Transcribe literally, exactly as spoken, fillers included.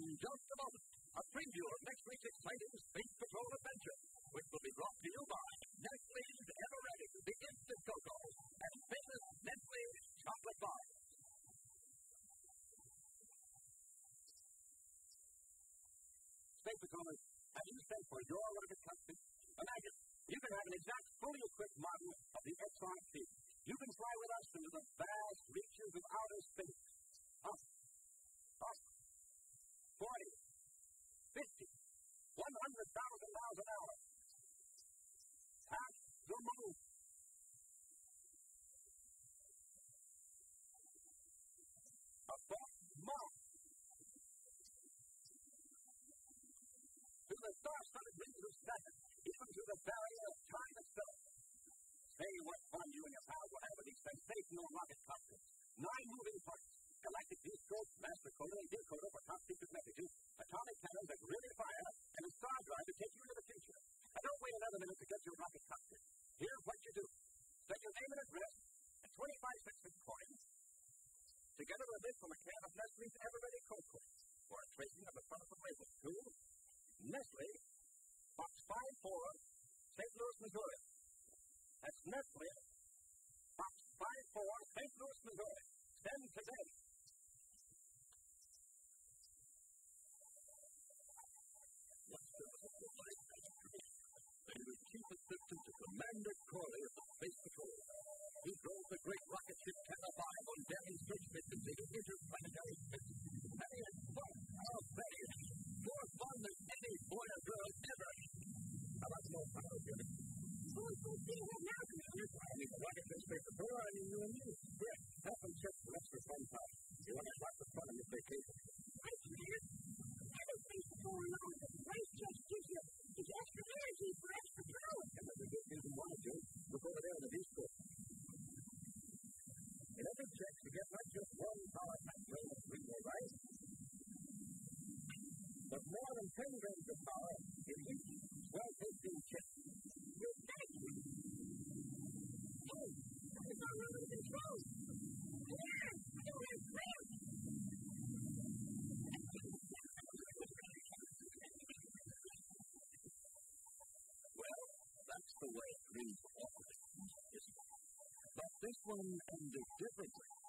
in just a moment, a preview of next week's exciting Space Patrol adventure, which will be brought to you by Nestle's Eveready, the instant cocoa, and famous Nestle's chocolate bar. Space Patrol is a new set for your orbit country. Imagine you can have an exact, fully equipped model of the X R P. You can fly with us into the vast reaches of outer space. Up, up, forty, fifty, one hundred thousand miles an hour. At the moon. A full month. To the star-studded rings of Saturn, even to the barrier of time itself. Say what fun you and your pals will have with these sensational rocket cockpits. Nine moving parts. Galactic Beast Ghost Master Coder and Decoder for top secret messages, atomic cannons that really fire, and a star drive to take you into the future. And don't wait another minute to get your rocket cockpit. Here's what you do. Set your name and address and twenty-five cents in coins. Together with this from a can of Nestle's Eveready Cocoa, or a tracing of the front of the label to Nestle, Box five four, Saint Louis, Missouri. That's Nestle, Box five four, Saint Louis, Missouri. Send today. They were chief assistant to Commander Corley of the Space Patrol, who drove the great rocket ship ten oh five on daring search missions into interplanetary space. They had fun out there, more fun than any boy or girl ever. Now that's no fun out here. So it's so cool what now can you do? I mean, the rocket ship Space Patrol, I mean, you and me. Great. Help them check for extra fun time. You want to watch the fun on this vacation? I can't. I don't think it's going on. The race just gives you it's extra energy for extra power. And that's a good thing you want to do. Look over there on the beach coast. In other checks, you get not just one power time frame of three more rides, but more than ten grams of power in each twelve fifteen checks. You're crazy. Hey, that is not really control. The way dreams are offered. But this one ended differently.